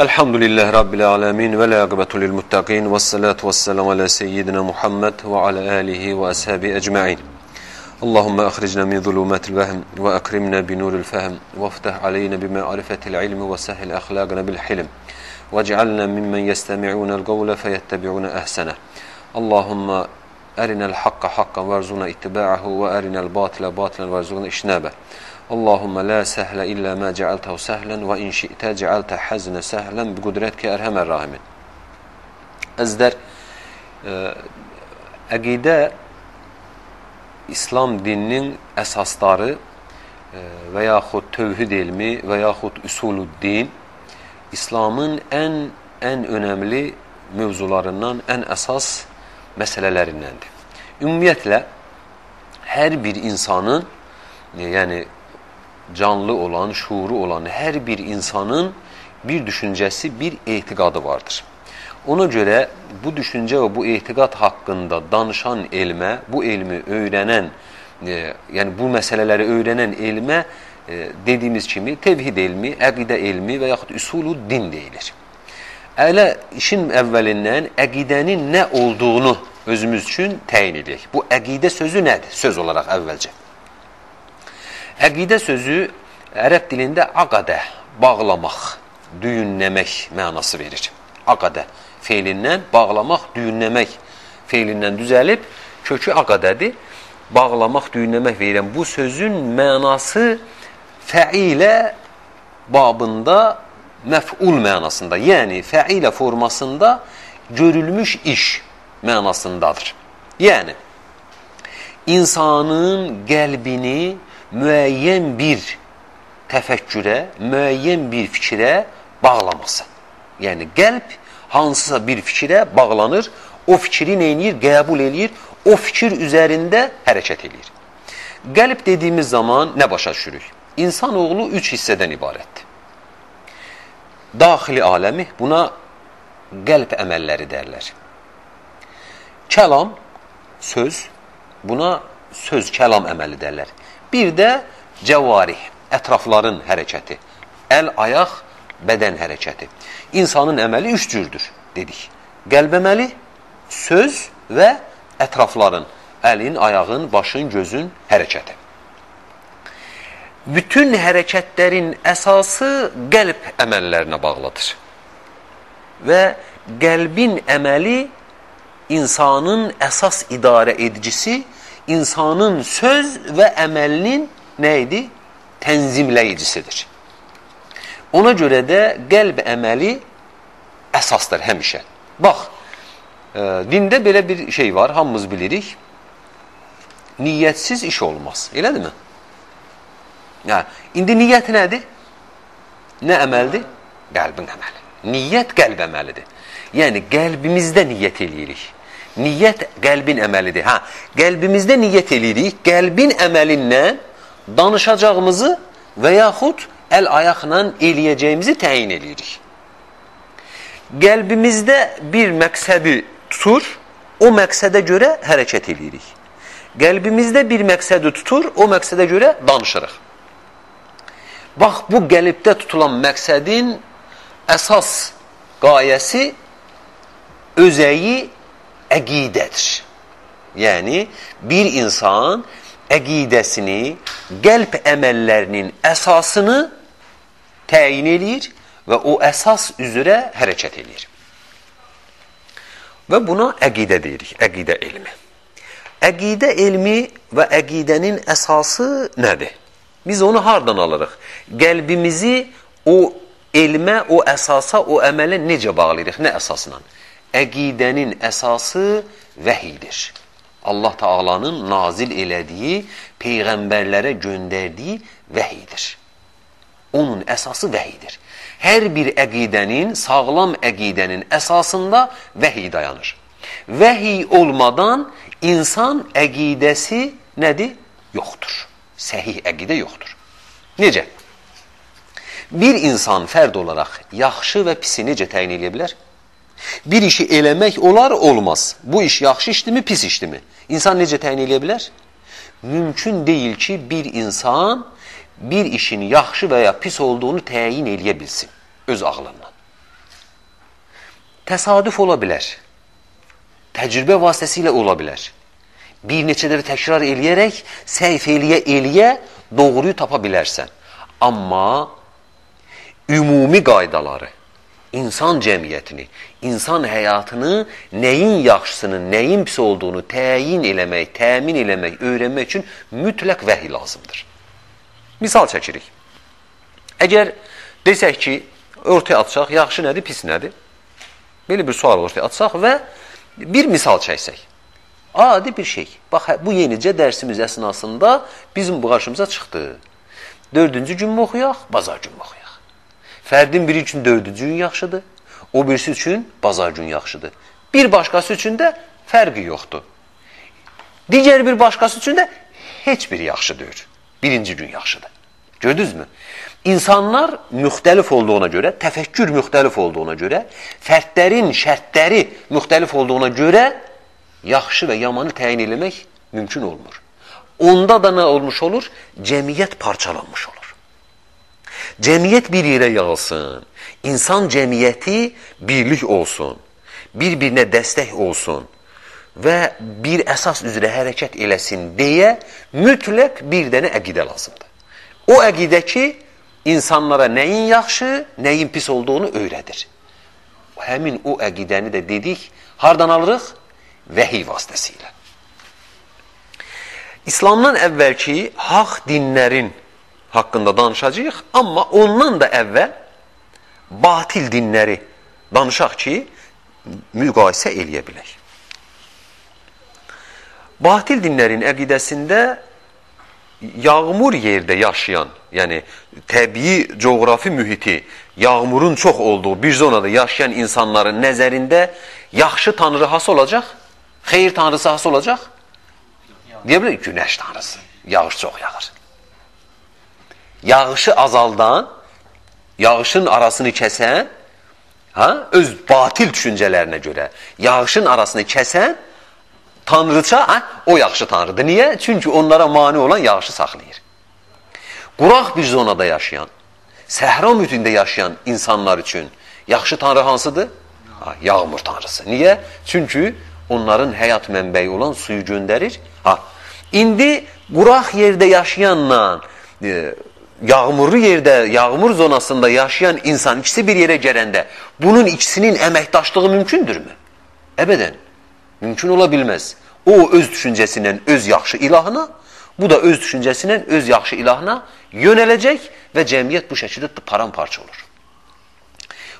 Elhamdülillahi Rabbil alemin ve lâgıbetu lil muttaqin ve salatu ve selamu ala seyyidina Muhammed ve ala alihi ve ashabi ecma'in. Allahümme ahricna min zulümatil vehm ve akrimna bi nuril fehm ve iftah aleyna bi ma'rifetil ilmi ve sahil ahlâgına bil hilm ve ec'alna mimmen yestemi'ûnel gavle feyettebi'ûne ehsene. Allahümme erinel hakka hakkan verzûna ittibâ'ahu ve erinel batile batilen verzûna işnâbe. Allahümme la sehle illa ma cealtehu sehlen ve inşi'te cealte hazne sehlen bi kudretke erhemer rahimin. Ez der, akide İslam dininin esasları veyahut tevhid ilmi veyahut usulü din, İslam'ın en önemli mevzularından, en esas meselelerindendir. Ümumiyyətlə, her bir insanın, yani canlı olan, şuuru olan her bir insanın bir düşüncesi, bir etiqadı vardır. Ona göre bu düşünce ve bu etiqad hakkında danışan elme, bu elmi öğrenen, yani bu meseleleri öğrenen elme dediğimiz kimi tevhid elmi, əqidə elmi veyahut üsulü din deyilir. Elə işin evvelinden əqidənin ne olduğunu özümüz için təyin edirik. Bu əqidə sözü nedir? Söz olarak evvelce. Əqidə sözü ərəb dilində aqadə, bağlamaq, düyünləmək mənası verir. Aqadə feilindən bağlamaq, düyünləmək feilindən düzəlib, kökü aqadədir. Bağlamaq, düyünləmək verilən bu sözün mənası fəilə babında məf'ul mənasında, yəni fəilə formasında görülmüş iş mənasındadır. Yəni, insanın qəlbini müəyyən bir təfəkkürə, müəyyən bir fikirə bağlaması. Yəni, qəlb hansısa bir fikirə bağlanır, o fikri neyinir? Qəbul eləyir, o fikir üzərində hərəkət eləyir. Qəlb dediyimiz zaman nə başa düşürük? İnsanoğlu üç hissədən ibarətdir. Daxili aləmi, buna qəlb əməlləri dərlər. Kəlam, söz, buna söz, kəlam əməli dərlər. Bir də cəvarih, ətrafların hərəkəti, əl, ayaq, bədən hərəkəti. İnsanın əməli üç cürdür, dedik. Qəlb əməli, söz və ətrafların, əlin, ayağın, başın, gözün hərəkəti. Bütün hərəkətlərin əsası qəlb əməllərinə bağlıdır. Və qəlbin əməli insanın əsas idarə edicisi, insanın söz və əməlinin nə idi? Tənzimləyicisidir. Ona görə də qəlb əməli əsasdır həmişə. Bax, dində belə bir şey var, hamımız bilirik. Niyyətsiz iş olmaz, elədir mi? Hə, indi niyyət nədir? Nə əməldir? Qəlbin əməli. Niyyət qəlb əməlidir. Yəni, qəlbimizdə niyyət eləyirik. Niyyət qəlbin əməlidir. Hə, qəlbimizdə niyyət eləyirik, qəlbin əməlindən danışacağımızı və yaxud əl-ayaqla eləyəcəyimizi təyin eləyirik. Qəlbimizdə bir məqsədi tutur, o məqsədə görə hərəkət eləyirik. Qəlbimizdə bir məqsədi tutur, o məqsədə görə danışırıq. Bax, bu qəlbdə tutulan məqsədin əsas qayəsi, özəyi əqidədir. Yəni, bir insan əqidəsini, qəlb əməllərinin əsasını təyin edir və o əsas üzrə hərəkət edir. Və buna əqidə deyirik, əqidə elmi. Əqidə elmi və əqidənin əsası nədir? Biz onu hardan alırıq? Qəlbimizi o elmə, o əsasa, o əmələ necə bağlayırıq? Nə əsasla? Əqidənin əsası vəhidir. Allah Taala'nın nazil elədiyi, peyğəmbərlərə göndərdiyi vəhidir. Onun əsası vəhidir. Hər bir əqidənin, sağlam əqidənin əsasında vəhi dayanır. Vəhi olmadan insan əqidəsi nədir? Yoxdur. Səhih əqidə yoxdur. Necə? Bir insan fərd olaraq yaxşı və pisi necə təyin edə bilər? Bir işi eləmək olar, olmaz. Bu iş yaxşı işdimi, pis işdimi? İnsan necə təyin eləyə bilər? Mümkün deyil ki, bir insan bir işin yaxşı və ya pis olduğunu təyin eləyə bilsin öz ağlından. təsadüf ola bilər. Təcrübə vasitəsilə ola bilər. Bir neçə dəfə təkrar eləyərək, səhv eləyə-eləyə doğruyu tapa bilərsən. Amma ümumi qaydaları, insan cəmiyyətini, insan həyatını nəyin yaxşısının, nəyin pis olduğunu təyin eləmək, təmin eləmək, öyrənmək üçün mütləq vəhi lazımdır. Misal çəkirik. Əgər desək ki, ortaya atsaq, yaxşı nədir, pis nədir? Belə bir sual ortaya atsaq və bir misal çəksək. Adi bir şey. Bax, bu yenicə dərsimiz əsnasında bizim qarşımıza çıxdı. Dördüncü gün mü oxuyaq, bazar günü oxuyaq. Fərdin biri üçün dördüncü gün yaxşıdır, o birisi üçün bazar günü yaxşıdır. Bir başqası üçün də fərqi yoxdur. Digər bir başqası üçün də heç biri yaxşıdır. Birinci gün yaxşıdır. Gördünüz mü? İnsanlar müxtəlif olduğuna görə, təfəkkür müxtəlif olduğuna görə, fərdlərin şərtləri müxtəlif olduğuna görə yaxşı və yamanı təyin eləmək mümkün olmur. Onda da nə olmuş olur? Cəmiyyət parçalanmış olur. Cəmiyyət bir yerə yığılsın, insan cəmiyyəti birlik olsun, bir-birinə dəstək olsun və bir əsas üzrə hərəkət eləsin deyə mütləq bir dənə əqidə lazımdır. O əqidə ki, insanlara nəyin yaxşı, nəyin pis olduğunu öyrədir. Həmin o əqidəni də dedik, hardan alırıq? Vəhiy vasitəsilə. İslamdan əvvəlki haq dinlərin haqqında danışacağıq, amma ondan da əvvəl batil dinləri danışaq ki, müqayisə eləyə bilək. Batil dinlərin əqidəsində yağmur yerdə yaşayan, yəni təbii coğrafi mühiti, yağmurun çox olduğu bir zonada yaşayan insanların nəzərində yaxşı tanrı hası olacaq, xeyir tanrısı hası olacaq, deyə bilir, günəş tanrısı, yağış çox yağır. Yağışı azaldan, yağışın arasını kəsən, öz batil düşüncələrinə görə, yağışın arasını kəsən, tanrıça o yaxşı tanrıdır. Niyə? Çünki onlara mani olan yağışı saxlayır. Quraq bir zonada yaşayan, səhra mühitində yaşayan insanlar üçün yaxşı tanrı hansıdır? Yağmur tanrısı. Niyə? Çünki onların həyat mənbəyi olan suyu göndərir. İndi quraq yerdə yaşayanla yağmurlu yerdə, yağmur zonasında yaşayan insan ikisi bir yerə gələndə bunun ikisinin əməkdaşlığı mümkündürmü? Əbədən, mümkün ola bilməz. O, öz düşüncəsindən öz yaxşı ilahına, bu da öz düşüncəsindən öz yaxşı ilahına yönələcək və cəmiyyət bu şəkildə paramparça olur.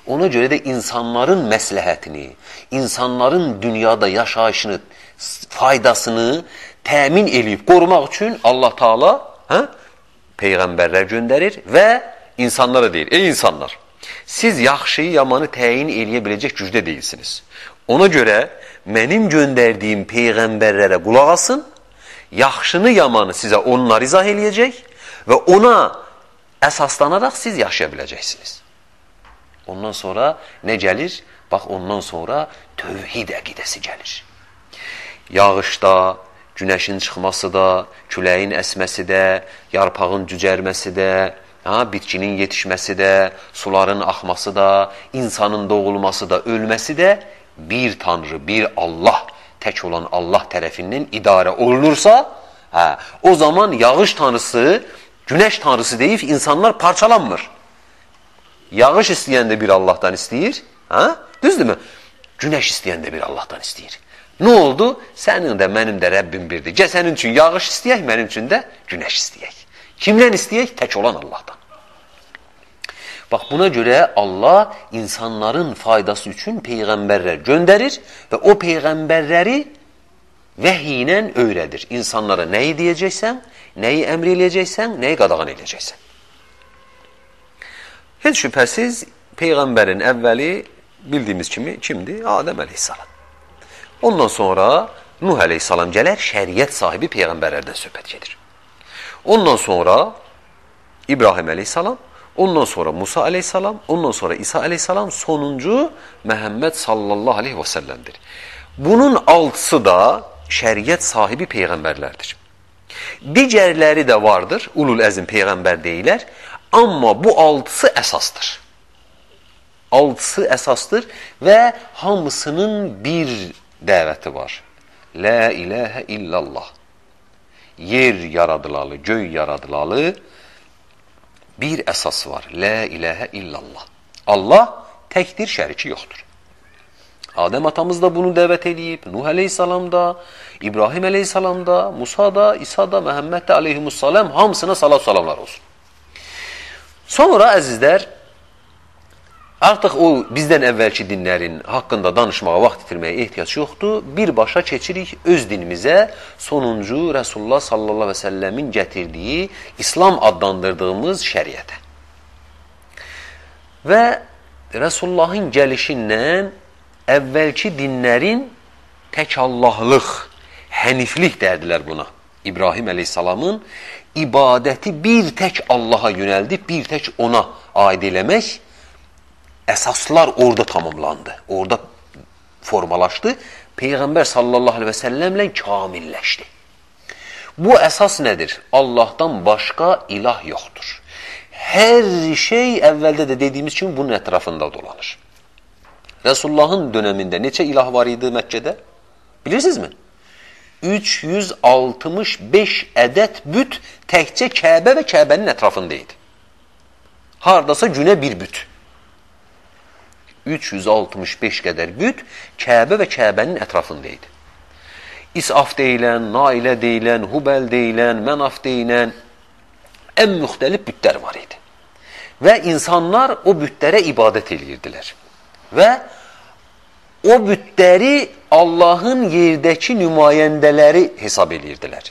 Ona görə də insanların məsləhətini, insanların dünyada yaşayışını, faydasını təmin eləyib qorumaq üçün Allah Taala, Peyğəmbərlər göndərir və insanlara deyir, ey insanlar, siz yaxşıyı, yamanı təyin eləyə biləcək gücdə deyilsiniz. Ona görə mənim göndərdiyim Peyğəmbərlərə qulaq asın, yaxşını, yamanı sizə onlar izah eləyəcək və ona əsaslanaraq siz yaşaya biləcəksiniz. Ondan sonra nə gəlir? Bax, ondan sonra tövhid əqidəsi gəlir. Yağışda, günəşin çıxması da, küləyin əsməsi də, yarpağın cücərməsi də, bitkinin yetişməsi də, suların axması da, insanın doğulması da, ölməsi də bir tanrı, bir Allah, tək olan Allah tərəfindən idarə olunursa, o zaman yağış tanrısı, günəş tanrısı deyib insanlar parçalanmır. Yağış istəyən də bir Allahdan istəyir, düzdürmü? Günəş istəyən də bir Allahdan istəyir. Nə oldu? Sənin də, mənim də Rəbbim birdir. Gəl sənin üçün yağış istəyək, mənim üçün də günəş istəyək. Kimdən istəyək? Tək olan Allahdan. Bax, buna görə Allah insanların faydası üçün peyğəmbərlər göndərir və o peyğəmbərləri vəhiy ilə öyrədir. İnsanlara nəyi deyəcəksən, nəyi əmr eləyəcəksən, nəyi qadağan eləyəcəksən. Heç şübhəsiz, peyğəmbərin əvvəli bildiyimiz kimi kimdir? Adəm əleyhissalam. Ondan sonra Nuh əleyhissalam gələr, şəriət sahibi peyğəmbərlərdən söhbət gedir. Ondan sonra İbrahim əleyhissalam, ondan sonra Musa əleyhissalam, ondan sonra İsa əleyhissalam, sonuncu Məhəmməd sallallahu aleyhi və səlləmdir. Bunun altısı da şəriət sahibi peyğəmbərlərdir. Digərləri də vardır, ulul əzm peyğəmbər deyilər, amma bu altısı əsasdır. altısı əsastır və hamısının bir dəvəti var. La ilahe illallah. Yer yaradılalı, göy yaradılalı bir əsas var. La ilahe illallah. Allah təkdir, şəriki yoxdur. Adəm atamız da bunu dəvət edib, Nuh aleyhissalam da, İbrahim aleyhissalam da, Musa da, İsa da, Məhəmməd də aleyhissalam, hamısına salat salamlar olsun. Sonra əzizlər, artıq o bizdən əvvəlki dinlərin haqqında danışmağa, vaxt itirməyə ehtiyac yoxdur. Birbaşa keçirik öz dinimizə, sonuncu Resulullah sallallahu aleyhi ve sellemin gətirdiyi, İslam adlandırdığımız şəriətə. Və Resulullahın gəlişindən əvvəlki dinlərin təkallahlıq, həniflik dərdilər buna. İbrahim aleyhissalamın ibadəti bir tək Allaha yönəldib, bir tək ona aid eləmək, əsaslar orada tamamlandı, orada formalaşdı. Peyğəmbər sallallahu aleyhi və səlləmlə kamilləşdi. Bu əsas nədir? Allahdan başqa ilah yoxdur. Hər şey əvvəldə də dediyimiz kimi bunun ətrafında dolanır. Resulullahın dönəmində neçə ilah var idi Məkkədə? Bilirsinizmi? 365 ədəd büt təkcə Kəbə və Kəbənin ətrafında idi. Haradasa günə bir büt. 365 qədər büt Kəbə və Kəbənin ətrafında idi. İsaf deyilən, Nailə deyilən, Hubəl deyilən, Mənaf deyilən ən müxtəlif bütlər var idi. Və insanlar o bütlərə ibadət edirdilər. Və o bütləri Allahın yerdəki nümayəndələri hesab edirdilər.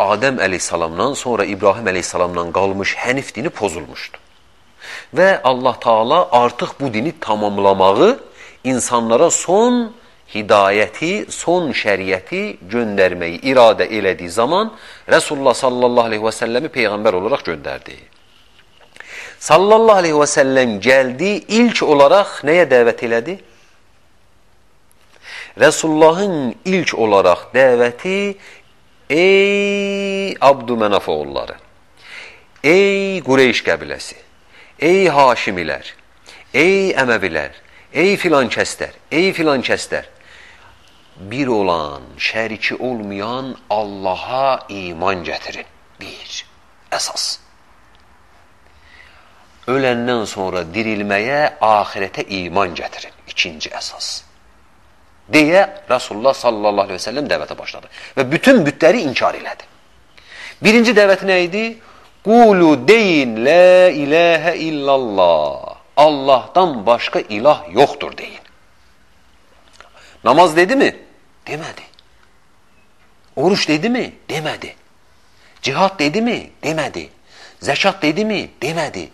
Adəm əleyhissalamdan sonra İbrahim əleyhissalamdan qalmış hənif dini pozulmuşdu. Və Allah Teala artıq bu dini tamamlamağı, insanlara son hidayəti, son şəriəti göndərməyi iradə elədiyi zaman Resulullah sallallahu aleyhi və səlləmi peyğəmbər olaraq göndərdi. Sallallahu aleyhi və səlləm gəldi, ilk olaraq nəyə dəvət elədi? Resulullahın ilk olaraq dəvəti, ey Abdümenaf oğulları, ey Qureyş qəbiləsi, ey Haşimilər, ey Əməvilər, ey filan kəslər, ey filan kəslər, bir olan, şəriki olmayan Allaha iman gətirin. Bir, əsas. Öləndən sonra dirilməyə, ahirətə iman gətirin. İkinci əsas. Deyə Resulullah sallallahu aleyhi ve sellem dəvətə başladı. Və bütün bütləri inkar elədi. Birinci dəvət nə idi? Qulu deyin, la ilahe illallah. Allah'tan başka ilah yoktur deyin. Namaz dedi mi? Demedi. Oruç dedi mi? Demedi. Cihat dedi mi? Demedi. Zekat dedi mi? Demedi.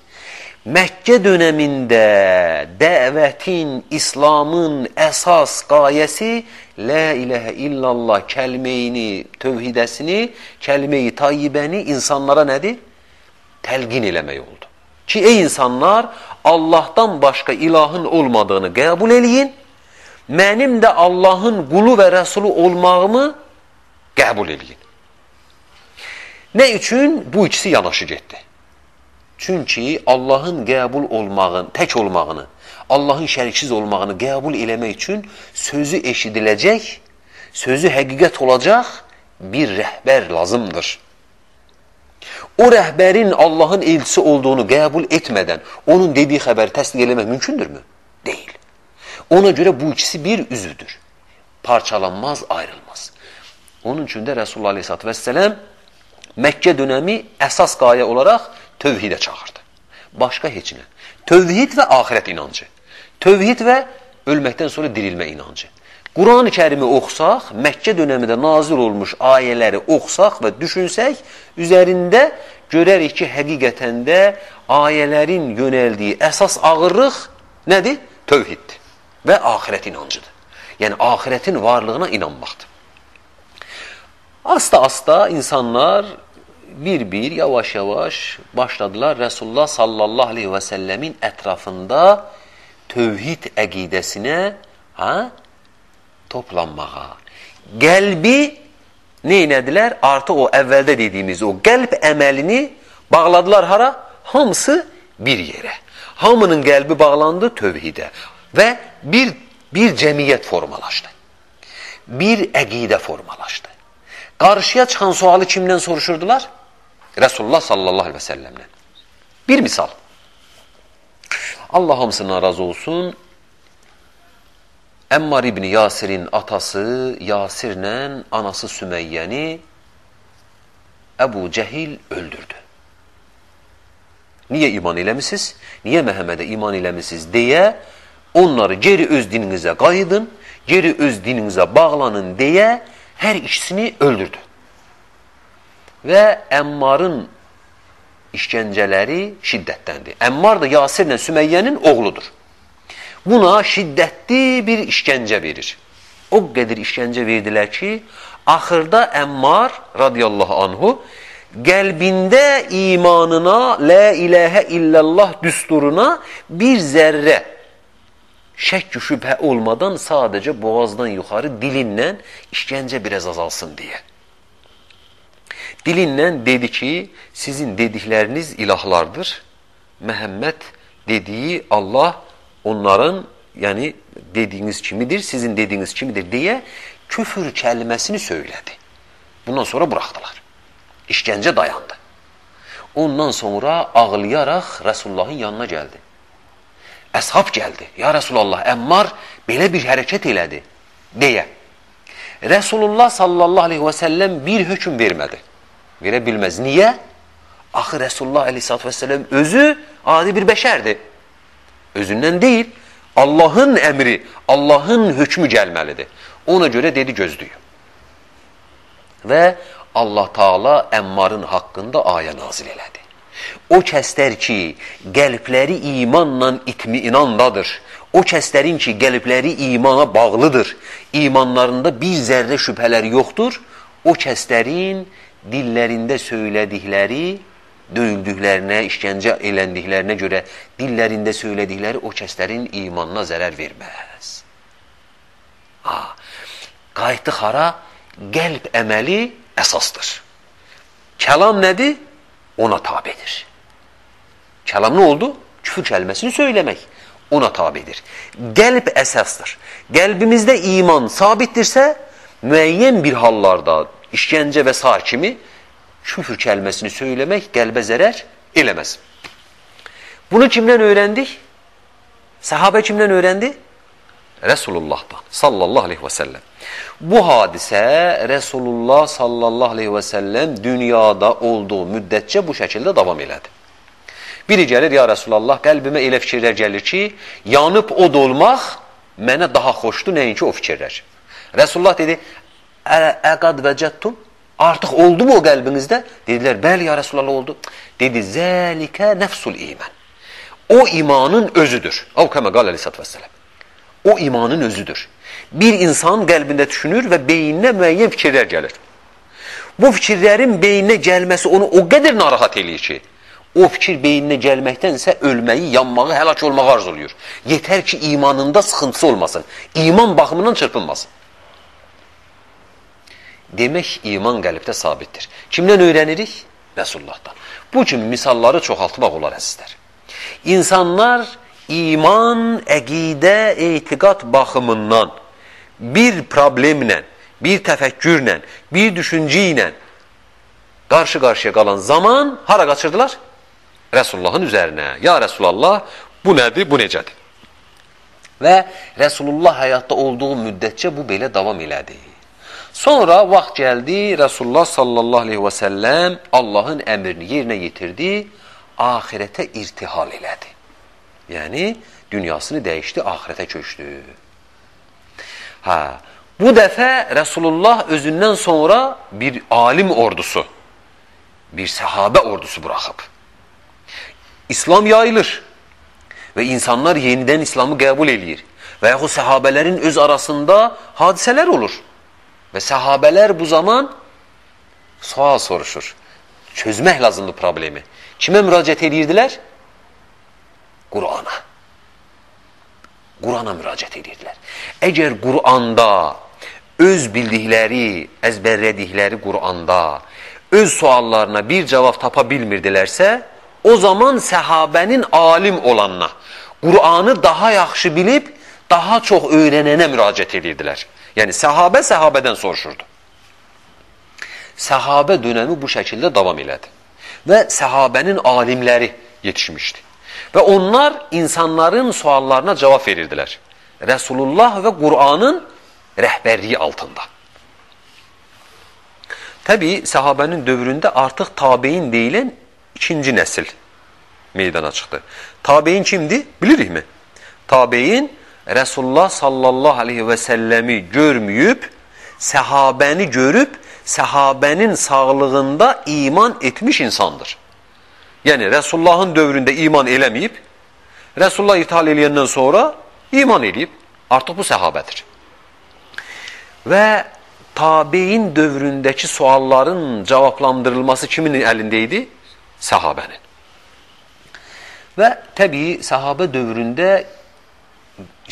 Mekke döneminde davetin, İslam'ın esas gayesi La ilahe illallah kelmeyini, tövhidesini, kelmeyi tayyibeni insanlara nedir? Təlqin eləmək oldu. Ki, ey insanlar, Allah'tan başqa ilahın olmadığını qəbul eləyin, mənim də Allah'ın qulu və rəsulu olmağımı qəbul eləyin. Nə üçün? Bu ikisi yanaşı getdi. Çünki Allah'ın qəbul olmağını, tək olmağını, Allah'ın şəriksiz olmağını qəbul eləmək üçün sözü eşidiləcək, sözü həqiqət olacaq bir rəhbər lazımdır. O rəhbərin Allah'ın elçisi olduğunu qəbul etmədən onun dediyi xəbəri təsdiq eləmək mümkündürmü? Deyil. Ona görə bu ikisi bir üzvdür. Parçalanmaz, ayrılmaz. Onun üçün də Resulullah aleyhissalatü vesselam Məkkə dönəmi əsas qayə olaraq tövhidə çağırdı. Başqa heç nə. Tövhid və ahirət inancı. Tövhid və ölməkdən sonra dirilmə inancı. Quran-ı Kərimi oxusaq, Məkkə dönəmində nazil olmuş ayələri oxusaq və düşünsək, üzərində görərik ki, həqiqətən də ayələrin yönəldiyi əsas ağırlıq nədir? Tövhiddir və ahirət inancıdır. Yəni, ahirətin varlığına inanmaqdır. Asta-asta insanlar bir-bir, yavaş-yavaş başladılar Resulullah sallallahu aleyhi və səlləmin ətrafında tövhid əqidəsinə, toplanmağa, qəlbi neynədilər? Artıq o əvvəldə dediyimiz o qəlb əməlini bağladılar hara? hamısı bir yere. Hamının qəlbi bağlandı tövhidə ve bir cemiyet formalaşdı. Bir əqidə formalaşdı. Qarşıya çıxan sualı kimden soruşurdular? Resulullah sallallahu aleyhi ve sellem'den. Bir misal. Allah hamısından razı olsun. Əmmar ibn Yasir'in atası Yasir'lə anası Sümeyyəni Ebu Cehil öldürdü. Niye iman eləmisiniz? Niye Məhəmmədə iman eləmisiniz deyə onları geri öz dininizə qayıdın, geri öz dininizə bağlanın deyə her ikisini öldürdü. Ve Əmmar'ın işkenceleri şiddetlendi. Əmmar da Yasir'lə Sümeyye'nin oğludur. Buna şiddetli bir işkence verir. O kadar işkence verdiler ki, axırda Əmmar radiyallahu anhu qəlbində imanına, la ilahe illallah düsturuna bir zerre şək şübhə olmadan sadece boğazdan yuxarı dilinle işkence biraz azalsın diye. Dilinle dedi ki, sizin dedikleriniz ilahlardır. Məhəmməd dediği Allah onların yani dediğiniz kimidir, sizin dediğiniz kimidir diye küfür kelimesini söyledi. Bundan sonra bıraktılar. İşkence dayandı. Ondan sonra ağlayarak Resulullah'ın yanına geldi. Əshab geldi. Ya Resulallah, Əmmar belə bir hareket elədi diye. Resulullah sallallahu aleyhi ve sellem bir hüküm vermedi. Verə bilməz. Niye? Axı Resulullah aleyhissalatü vesselam özü adi bir bəşərdir. Özündən değil, Allah'ın emri, Allah'ın hükmü gelmelidir. Ona göre dedi gözlüyüm. Ve Allah Taala Əmmar'ın haqqında ayə nazil elədi. O kəslər ki, qəlbləri imanla itminandadır. O kəslərin ki, qəlbləri imana bağlıdır. İmanlarında bir zərrə şübhələri yoxdur. O kəslərin dillərində söylədikləri, döyüldüklərinə, işgəncə eləndiklərinə görə dillərində söylədikləri o kəslərin imanına zərər verməz. Qayıtdıq hara? Qəlb əməli əsasdır. Kəlam nədir? Ona tabidir. Kəlam nə oldu? Küfür kəlməsini söyləmək. Ona tabidir. Qəlb əsasdır. Qəlbimizdə iman sabitdirsə, müəyyən bir hallarda İşkəncə və sair kimi küfür kəlməsini söyləmək qəlbə zərər eləməz. Bunu kimdən öyrəndik? Sahabə kimdən öyrəndi? Resulullah'dan sallallahu aleyhi ve sellem. Bu hadisə Resulullah sallallahu aleyhi ve sellem dünyada olduğu müddətcə bu şəkildə davam elədi. Biri gəlir, ya Resulallah, qəlbimə elə fikirlər gəlir ki, yanıb od olmaq mənə daha xoşdur, nəinki o fikirlər. Resulullah dedi, əqad və cəttum, artıq oldu mu o qəlbinizdə? Dedilər, bəli ya Resulallah, oldu. Dedi, zəlikə nəfsul iman. O imanın özüdür. Avqəmə qal aleyhissalatü vəssalam. O imanın özüdür. Bir insan qəlbində düşünür və beyninə müəyyən fikirlər gəlir. Bu fikirlərin beyninə gəlməsi onu o qədər narahat eləyir ki, o fikir beyninə gəlməkdənsə ölməyi, yanmağı, həlak olmağı arzuluyor. Yetər ki, imanında sıxıntısı olmasın. İman baxımından çırpınmasın. Demək, iman qəlbdə sabitdir. Kimdən öyrənirik? Resulullah'dan. Bu kimi misalları çoxaltmaq olar əzizlər. İnsanlar iman, əqidə, etiqad baxımından bir problemlə, bir təfəkkürlə, bir düşüncə ilə qarşı-qarşıya qalan zaman hara qaçırdılar? Resulullah'ın üzərinə. Ya Resulallah, bu nədir, bu necədir? Və Resulullah həyatda olduğu müddətcə bu belə davam elədi. Sonra vaxt gəldi, Resulullah sallallahu aleyhi ve sellem Allah'ın əmrini yerinə yetirdi, ahirətə irtihal elədi. Yəni, dünyasını dəyişdi, ahirətə köçdü. Bu dəfə Resulullah özündən sonra bir alim ordusu, bir səhabə ordusu bıraxıb. İslam yayılır və insanlar yenidən İslamı qəbul eləyir və yaxud səhabələrin öz arasında hadisələr olur. Və sahabeler bu zaman sual soruşur. Çözmək lazımdı problemi. Kime müraciət edirdiler? Qur'ana. Qur'ana müraciət edirdiler. Eğer Qur'anda öz bildikleri, əzbərlədikleri Qur'anda öz suallarına bir cevap tapa bilmirdilerse o zaman səhabənin alim olanına, Qur'anı daha yaxşı bilib, daha çox öyrənənə müraciət edirdilər. Yəni səhabə səhabədən soruşurdu. Səhabə dönəmi bu şəkildə davam elədi və səhabənin alimləri yetişmişdi. Və onlar insanların suallarına cavab verirdilər. Resulullah və Qur'anın rəhbərliyi altında. Təbii, səhabənin dövründə artıq tabeyin deyilən ikinci nəsil meydana çıxdı. Tabeyin kimdir? Bilirikmi? Tabeyin Resulullah sallallahu aleyhi və səlləmi görməyib, səhabəni görüb, səhabənin sağlığında iman etmiş insandır. Yəni, Resulullahın dövründə iman eləməyib, Resulullah ithal eləyəndən sonra iman eləyib, artıq bu səhabədir. Və tabeyin dövründəki sualların cavablandırılması kimin əlində idi? Səhabənin. Və təbii, səhabə dövründə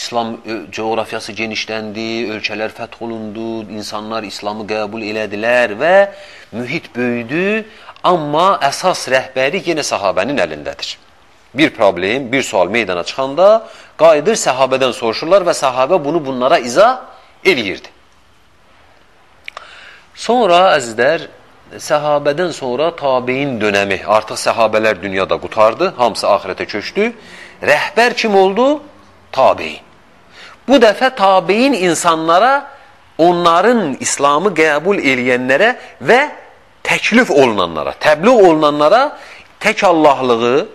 İslam coğrafiyası genişləndi, ölkələr fəth olundu, insanlar İslamı qəbul elədilər və mühit böyüdü, amma əsas rəhbəri yenə səhabənin əlindədir. Bir problem, bir sual meydana çıxanda qayıdır səhabədən soruşurlar və səhabə bunu bunlara izah eləyirdi. Sonra, əzizlər, səhabədən sonra tabeyin dönəmi, artıq səhabələr dünyada qutardı, hamısı axirətə köçdü. Rəhbər kim oldu? Tabeyin. Bu dəfə tabeyin insanlara, onların İslamı qəbul eləyənlərə və təklif olunanlara, təbliğ olunanlara tək Allahlığı,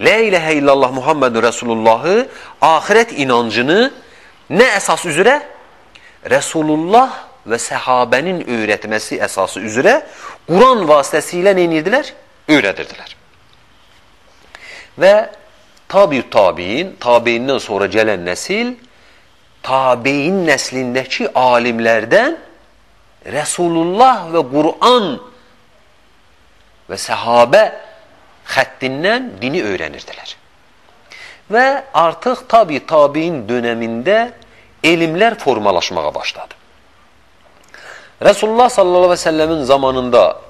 Lə iləhə illallah Muhammedun Resulullahı, ahirət inancını nə əsas üzrə? Resulullah və səhabənin öyrətməsi əsası üzrə Quran vasitəsilə nə edirdilər? Öyrədirdilər. Və tabiut-tabiin, tabeyindən sonra gələn nəsil, tabeyin nəslindəki alimlərdən Resulullah və Quran və səhabə xəttindən dini öyrənirdilər. Və artıq tabi-tabiin dönəmində elmlər formalaşmağa başladı. Resulullah sallallahu aleyhi ve sellemin zamanında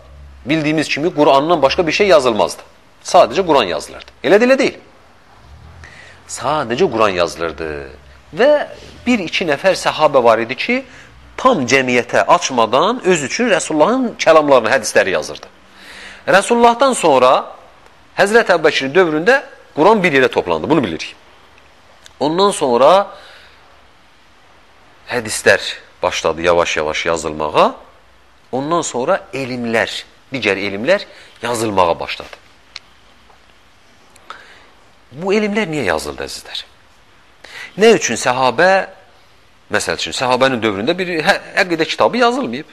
bildiyimiz kimi Qur'andan başqa bir şey yazılmazdı. Sadəcə Qur'an yazılırdı. Elə deyil. Sadəcə Qur'an yazılırdı. Və bir-iki nəfər səhabə var idi ki, tam cəmiyyətə açmadan öz üçün Resulullahın kəlamlarını, hədisləri yazırdı. Resulullah'dan sonra Hazreti Əbubəkrin dövründə Quran bir yerə toplandı, bunu bilirik. Ondan sonra hədislər başladı yavaş-yavaş yazılmağa, ondan sonra elmlər, digər elmlər yazılmağa başladı. Bu elmlər niyə yazıldı əzizlər? Nə üçün səhabə, məsəl üçün səhabənin dövründə bir əqidə kitabı yazılmayıb?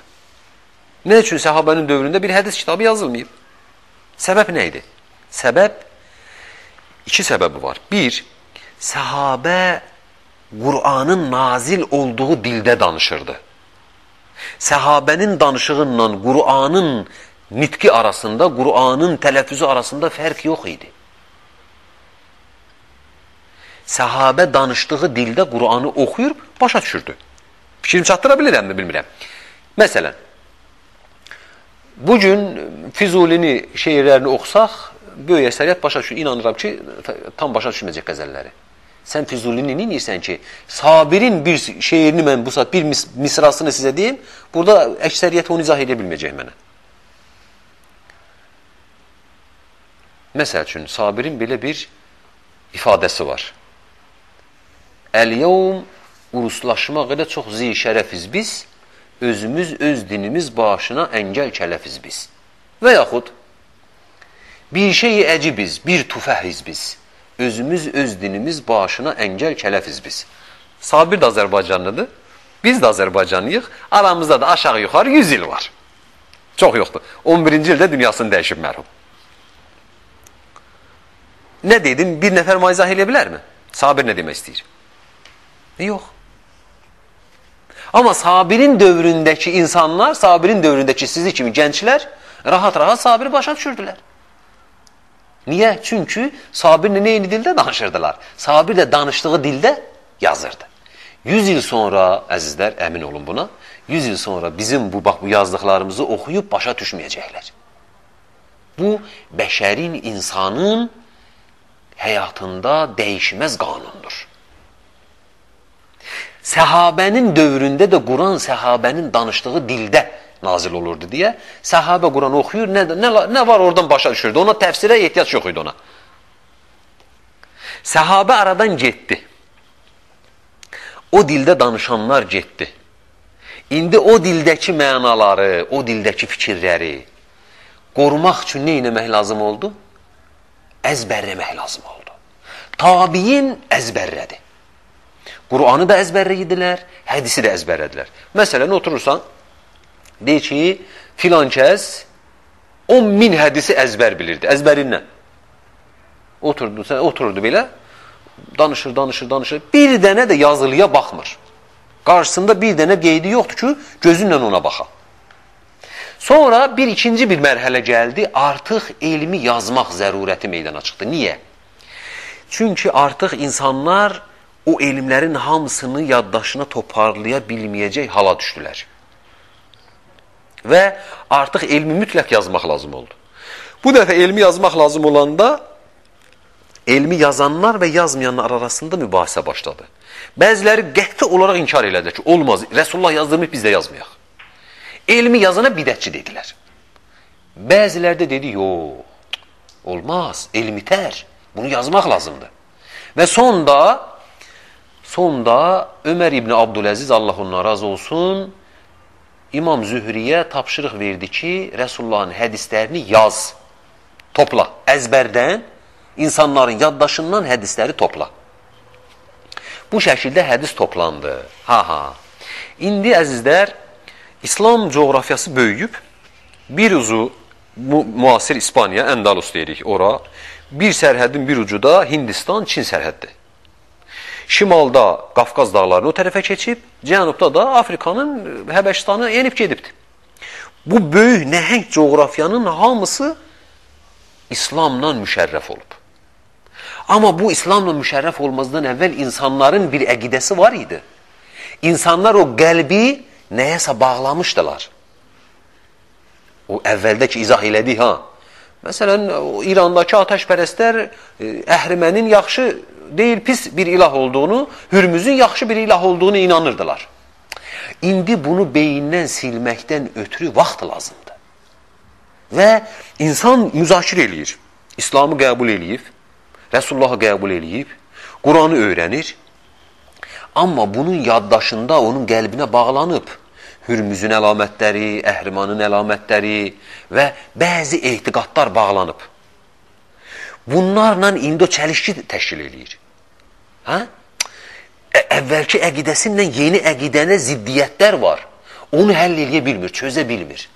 Nə üçün səhabənin dövründə bir hədis kitabı yazılmayıb? Səbəb nə idi? Səbəb, iki səbəbi var. Bir, səhabə Qur'anın nazil olduğu dildə danışırdı. Səhabənin danışığınla Qur'anın nitqi arasında, Qur'anın tələffüzü arasında fərq yox idi. Səhabə danışdığı dildə Qur'anı oxuyur, başa düşürdü. Fikrim çatdıra bilirəmmi, bilmirəm. Məsələn, bugün Füzulini şeirlərini oxusaq, böyük əsəriyyət başa düşür. İnanıram ki, tam başa düşməyəcək qəzəlləri. Sən Füzulini neyirsən ki, Sabirin bir şeirini mən bu saat bir misrasını sizə deyim, burada əksəriyyət onu izah edə bilməyəcək mənə. Məsəl üçün, Sabirin belə bir ifadəsi var. Əl-yəvm uruslaşmaq ilə çox zişərəfiz biz, özümüz, öz dinimiz başına əngəl kələfiz biz. Və yaxud, bir şey-i əcibiz, bir tufəhiz biz. Özümüz, öz dinimiz başına əngəl kələfiz biz. Sabir də Azərbaycanlıdır, biz də Azərbaycanlıyıq, aramızda da aşağı-yuxarı 100 il var. Çox yoxdur. 11-ci ildə dünyasını dəyişib mərhum. Nə dedim, bir nəfər izah eləyə bilərmi? Sabir nə demək istəyir? Yox. Amma Sabirin dövründəki insanlar, Sabirin dövründəki sizi kimi gənclər rahat-rahat Sabiri başa düşürdülər. Niyə? Çünki Sabirlə eyni dildə danışırdılar. Sabirlə danışdığı dildə yazırdı. 100 il sonra, əzizlər, əmin olun buna, 100 il sonra bizim bu yazdıqlarımızı oxuyub başa düşməyəcəklər. Bu, beşerin, insanın hayatında değişmez kanundur. Sahabenin dövründe de Kur'an sahabenin danıştığı dilde nazil olurdu diye. Sahabe Kur'an okuyor, ne var oradan başa düşürdü. Ona tefsire ihtiyaç yokuydu ona. Sahabe aradan gitti. O dilde danışanlar gitti. İndi o dildeki mənaları, o dildeki fikirleri korumaq için ne eləmək lazım oldu? Əzbərləmək lazım oldu. Tabiin əzbərlədi. Kur'an'ı da əzbərlədilər, hədisi də əzbərlədilər. Məsələn, oturursan, deyir ki, filan kəs 10.000 hədisi əzbər bilirdi, əzbərindən. Otururdu belə, danışır. Bir dənə də yazılıya baxmır. Qarşısında bir dənə qeydi yoxdur ki, gözünlə ona baxa. Sonra ikinci bir mərhələ gəldi, artıq elmi yazmaq zərurəti meydana çıxdı. Niyə? Çünki artıq insanlar o elmlərin hamısını yaddaşına toparlaya bilməyəcək hala düşdülər. Və artıq elmi mütləq yazmaq lazım oldu. Bu dəfə elmi yazmaq lazım olanda elmi yazanlar və yazmayanlar arasında mübahisə başladı. Bəziləri qəti olaraq inkar elədi ki, olmaz, Resulullah yazdırmış, biz də yazmayaq. Elmi yazana bidətçi dedilər. Bəziləri də dedi, yox, olmaz, elmi tər, bunu yazmaq lazımdır. Və sonda Ömər İbni Abdüləziz, Allah ondan razı olsun, İmam Zühriyə tapşırıq verdi ki, Resulullahın hədislərini yaz, topla, əzbərdən, insanların yaddaşından hədisləri topla. Bu şəkildə hədis toplandı. İndi əzizlər, İslam coğrafyası böyüyüb, bir ucu müasir İspanya, Əndalus deyirik ora, bir sərhədin bir ucu da Hindistan, Çin sərhəddir. Şimalda Qafqaz dağlarını o tərəfə keçib, cənubda da Afrikanın Həbəşistanı yenib gedibdir. Bu böyük nəhəng coğrafyanın hamısı İslamla müşərrəf olub. Amma bu İslamla müşərrəf olmazdan əvvəl insanların bir əqidəsi var idi. İnsanlar o qəlbi nəyəsə bağlamışdılar. O əvvəldəki izah elədi, Məsələn, İrandakı atəşpərəstlər əhrimənin yaxşı deyil, pis bir ilah olduğunu, Hürmüzün yaxşı bir ilah olduğunu inanırdılar. İndi bunu beyindən silməkdən ötürü vaxt lazımdır. Və insan müzakirə eləyir, İslamı qəbul eləyib, Resulullahı qəbul eləyib, Quranı öyrənir, amma bunun yaddaşında onun qəlbinə bağlanıb. Hürmüzün əlamətləri, əhrimanın əlamətləri və bəzi ehtiqatlar bağlanıb. Bunlarla indi o çəlişki təşkil edir. Əvvəlki əqidəsindən yeni əqidənə ziddiyyətlər var. Onu həll eləyə bilmir, çözə bilmir.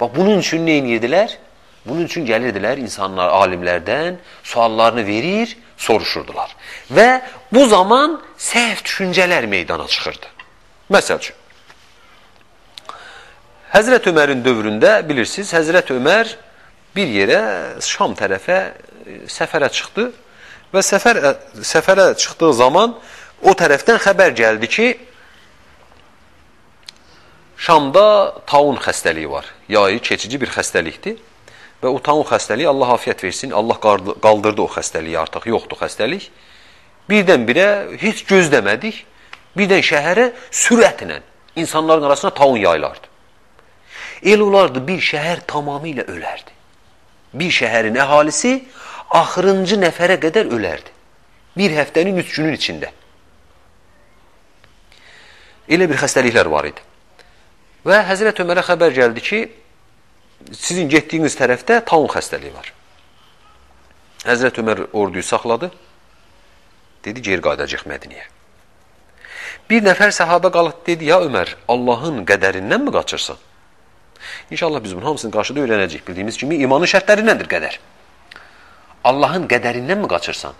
Bax, bunun üçün nə edirdilər? Bunun üçün gəlirdilər insanlar alimlərdən, suallarını verir, soruşurdular. Və bu zaman səhv düşüncələr meydana çıxırdı. Məsəl üçün, Həzrət Ömərin dövründə bilirsiniz, Həzrət Ömər bir yerə Şam tərəfə səfərə çıxdı və səfərə çıxdığı zaman o tərəfdən xəbər gəldi ki, Şamda taun xəstəliyi var, yayı keçici bir xəstəlikdir və o taun xəstəliyi Allah afiyyət versin, Allah qaldırdı o xəstəliyi artıq, yoxdur xəstəlik. Birdən-birə heç gözləmədik, birdən şəhərə sürətlə insanların arasına taun yaylardı. El olardı, bir şəhər tamamilə ölərdi. Bir şəhərin əhalisi axırıncı nəfərə qədər ölərdi. Bir həftənin 3 günün içində. Elə bir xəstəliklər var idi. Və Həzrət Ömərə xəbər gəldi ki, sizin getdiyiniz tərəfdə taun xəstəliyi var. Həzrət Ömər orduyu saxladı. Dedi, geri qayıdacaq Mədiniyə. Bir nəfər səhabə qalıb dedi, ya Ömər, Allahın qədərindən mi qaçırsan? İnşallah biz bunun hamısının qarşıda öyrənəcək. Bildiyimiz kimi imanın şərtlərindəndir qədər. Allahın qədərindən mi qaçırsan?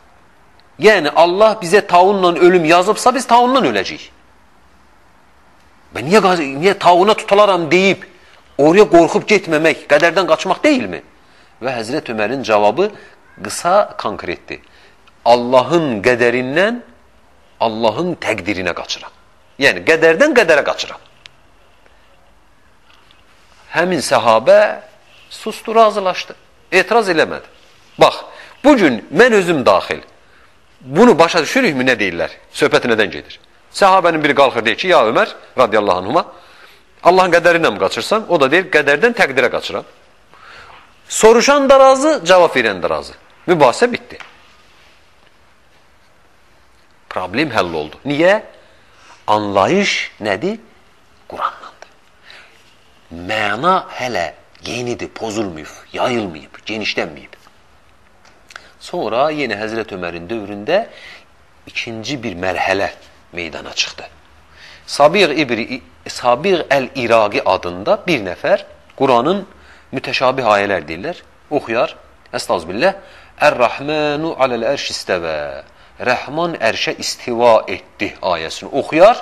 Yəni Allah bizə taunla ölüm yazıbsa biz taunla öləcəyik. Və niyə tauna tutularam deyib oraya qorxub getməmək, qədərdən qaçmaq deyilmi? Və Həzrət Ömərin cavabı qısa konkretdir. Allahın qədərindən Allahın təqdirinə qaçıram. Yəni qədərdən qədərə qaçıram. Həmin səhabə Sustu, razılaşdı. Etiraz eləmədi. Bax, bugün mən özüm daxil. Bunu başa düşürükmü nə deyirlər? Söhbəti nədən gedir? Səhabənin biri qalxır deyir ki, ya Ömər, radiyallahu anhuma, Allahın qədərinə mi qaçırsan? O da deyir, qədərdən təqdirə qaçıram. Soruşan da razı, cavab verən də razı. Mübahisə bitdi. Problem həll oldu. Niyə? Anlayış nədir? Quranlandı. Məna hələ yenidir, pozulmuyub, yayılmayıb, genişlənməyib. Sonra yenə Həzrət Ömərin dövründə ikinci bir mərhələ meydana çıxdı. Sabir əl-İraqi adında bir nəfər Quranın mütəşabih ayələr deyirlər, oxuyar, əstazbillah, Ər-Rəhmənu aləl-ərş istəvə, Rəhman ərşə istiva etdi ayəsini oxuyar,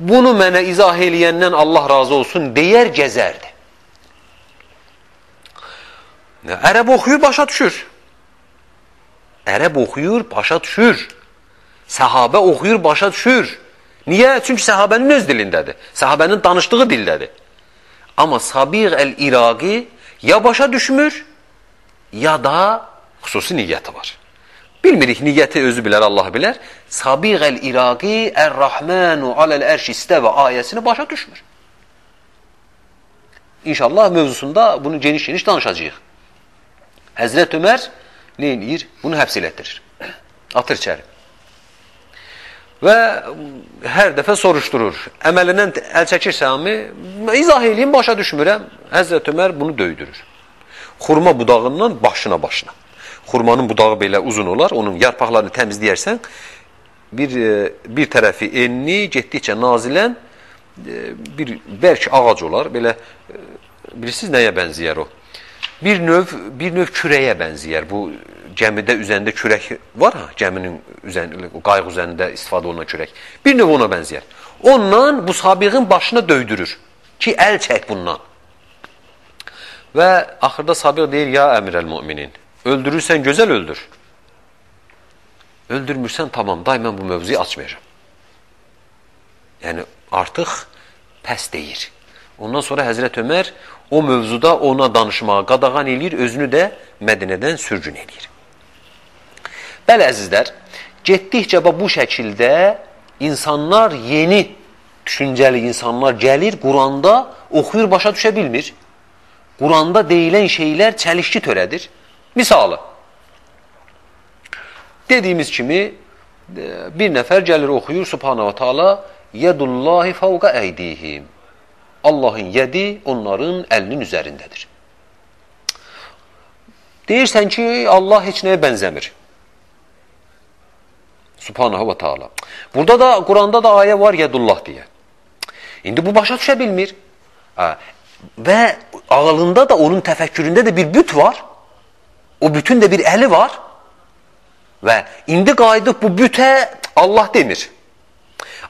bunu mənə izah eləyəndən Allah razı olsun deyər, gəzərdi. Ərəb oxuyur, başa düşür. Ərəb oxuyur, başa düşür. Səhabə oxuyur, başa düşür. Niyə? Çünki səhabənin öz dilindədir. Səhabənin danışdığı dildədir. Amma Sabir əl-İraqi ya başa düşmür, ya da xüsusi niyyəti var. Bilmirik, niyyəti özü bilər, Allah bilər. Sabir əl-İraqi Ər-Rəhmənu aləl-ərş istəvə ayəsini başa düşmür. İnşallah mövzusunda bunu geniş-geniş danışacağıq. Həzrət Ömər nə eləyir? Bunu həbs elətdirir. Atır içəri. Və hər dəfə soruşdurur. Əməlindən əl çəkirsəmi, izah eləyim, başa düşmürəm. Həzrət Ömər bunu döydürür. Xurma budağından başına. Xurmanın budağı belə uzun olar, onun yarpaqlarını təmizləyərsən, bir tərəfi enli, getdikcə nazilən bir bərk ağac olar. Belə, bilirsiniz nəyə bənziyər o? Bir növ kürəyə bənziyər. Bu gəmidə üzərində kürək var, gəminin üzərində, qayıq üzərində istifadə olunan kürək. Bir növ ona bənziyər. Ondan bu sabiğin başına döydürür ki, əl çək bundan. Və axırda sabiq deyir, ya əmirəl-müminin, öldürürsən, gözəl öldür. Öldürmürsən, tamam, daimən bu mövzuyu açmayacağım. Yəni, artıq pəs deyir. Ondan sonra Həzrət Ömər o mövzuda ona danışmağa qadağan eləyir, özünü də Mədinədən sürgün eləyir. Bəli, əzizlər, getdikcə bu şəkildə insanlar, yeni düşüncəli insanlar gəlir, Quranda oxuyur, başa düşə bilmir. Quranda deyilən şeylər çəlişki törədir. Misalı, dediyimiz kimi, bir nəfər gəlir, oxuyur, Subhanahu Teala, Yədullahi fəvqə əydihim. Allahın yədi onların əlinin üzərindədir. Deyirsən ki, Allah heç nəyə bənzəmir. Subhanahu və Teala. Burada da, Quranda da ayə var, Yədullah deyə. İndi bu başa düşə bilmir. Və ağılında da, onun təfəkküründə də bir büt var. O bütün də bir əli var. Və indi qayıdıb bu bütə Allah demir.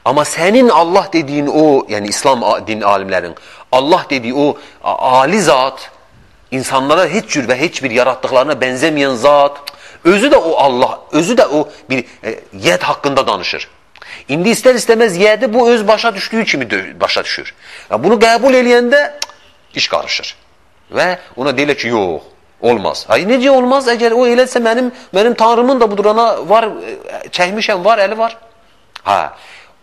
Amma sənin Allah dediyin o, yəni İslam din alimlərin, Allah dediyi o ali zat, insanlara heç cür və heç bir yaratdıqlarına bənzəməyən zat, özü də o Allah, özü də o bir yəd haqqında danışır. İndi istər-istəməz yədi bu öz başa düşdüyü kimi başa düşür. Bunu qəbul eləyəndə iş qarışır. Və ona deyilər ki, yox, olmaz. Necə olmaz? Əgər o elədirsə, mənim tanrımın da bu durana var, çəkmişəm, var, əli var.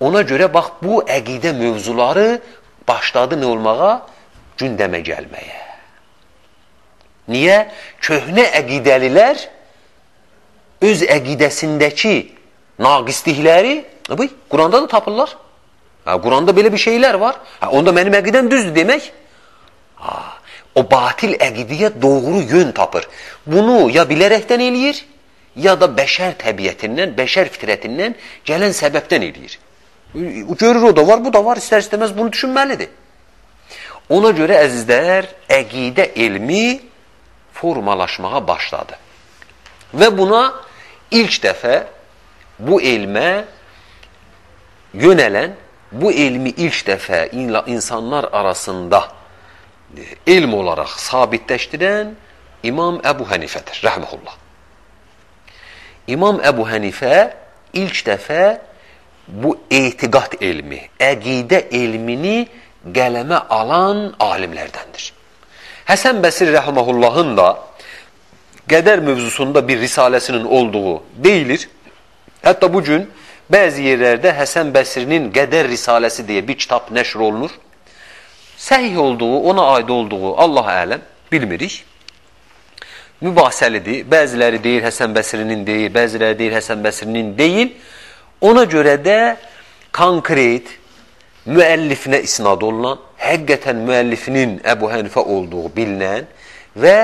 Ona görə, bax, bu əqidə mövzuları başladı nə olmağa? Gündəmə gəlməyə. Niyə? Köhnə əqidəlilər öz əqidəsindəki naqislikləri Quranda da tapırlar. Quranda belə bir şeylər var. Onda mənim əqidəm düzdür demək. O batil əqidiyə doğru yön tapır. Bunu ya bilərəkdən eləyir, ya da bəşər təbiətindən, bəşər fitrətindən gələn səbəbdən eləyir. Görür, o da var, bu da var, istər-istəməz bunu düşünməlidir. Ona görə, əzizlər, əqidə elmi formalaşmağa başladı. Və buna ilk dəfə bu elmə yönələn, bu elmi ilk dəfə insanlar arasında elm olaraq sabitləşdirən İmam Əbu Hənifədir, rəhməhullah. İmam Əbu Hənifə ilk dəfə bu eytiqat elmi, əqidə elmini qələmə alan alimlərdəndir. Həsən Bəsri rəhməhullahın da qədər mövzusunda bir risaləsinin olduğu deyilir. Hətta bugün bəzi yerlərdə Həsən Bəsrinin qədər risaləsi deyə bir kitab nəşr olunur. Səhih olduğu, ona aid olduğu Allah ələm bilmirik. Mübahsəlidir. Bəziləri deyir Həsən Bəsrinin deyil, bəziləri deyir Həsən Bəsrinin deyil. Ona görə də konkret müəllifinə isnad olunan, həqiqətən müəllifinin Əbu Hənifə olduğu bilinən və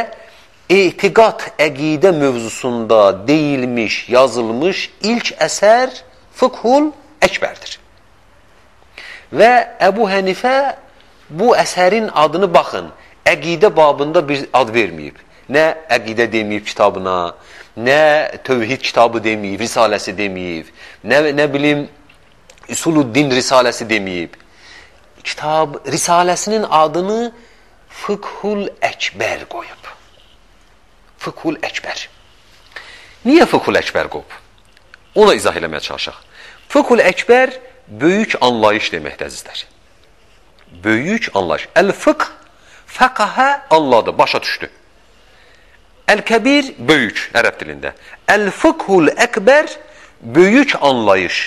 etiqad, əqidə mövzusunda deyilmiş, yazılmış ilk əsər Fiqhu-l-Əkbərdir. Və Əbu Hənifə bu əsərin adını baxın, əqidə babında bir ad verməyib. Nə əqidə deməyib kitabına, nə tövhid kitabı deməyib, risaləsi deməyib, nə bilim, Üsuluddin risaləsi deməyib. Kitab risaləsinin adını Fiqhu-l-Əkbər qoyub. Fiqhu-l-Əkbər. Niyə Fiqhu-l-Əkbər qoyub? Ona izah eləməyə çalışaq. Fiqhu-l-Əkbər böyük anlayış deməkdir, əzizlər. Böyük anlayış. Əl-Fiqh, fəqəhə anladı, başa düşdü. Əl-Kəbir, böyük, ərəb dilində. Əl-Fiqhu-l-Əkbər, böyük anlayış.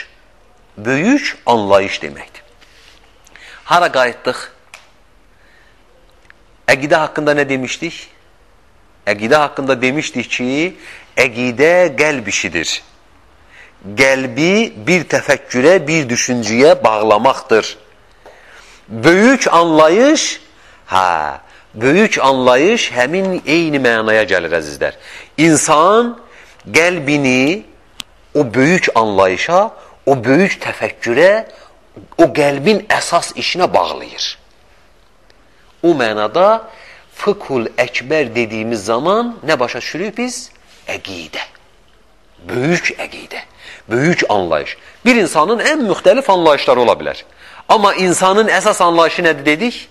Böyük anlayış deməkdir. Hara qayıtdıq? Əqidə haqqında nə demişdik? Əqidə haqqında demişdik ki, əqidə qəlb işidir. Qəlbi bir təfəkkürə, bir düşüncəyə bağlamaqdır. Böyük anlayış, böyük anlayış həmin eyni mənaya gəlir, əzizlər. İnsan qəlbini o böyük anlayışa, o böyük təfəkkürə, o qəlbin əsas işinə bağlayır. O mənada Fiqhu-l-Əkbər dediyimiz zaman nə başa düşürük biz? Əqidə. Böyük əqidə, böyük anlayış. Bir insanın ən müxtəlif anlayışları ola bilər. Amma insanın əsas anlayışı nədir dedik?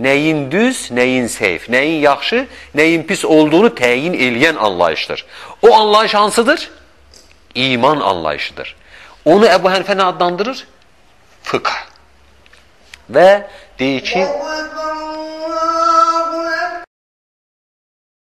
Nəyin düz, nəyin səhv, nəyin yaxşı, nəyin pis olduğunu təyin eləyən anlayışdır. O anlayış hansıdır? İman anlayışıdır. Onu Əbu Hənifə nə adlandırır? Fıqh. Və deyir ki...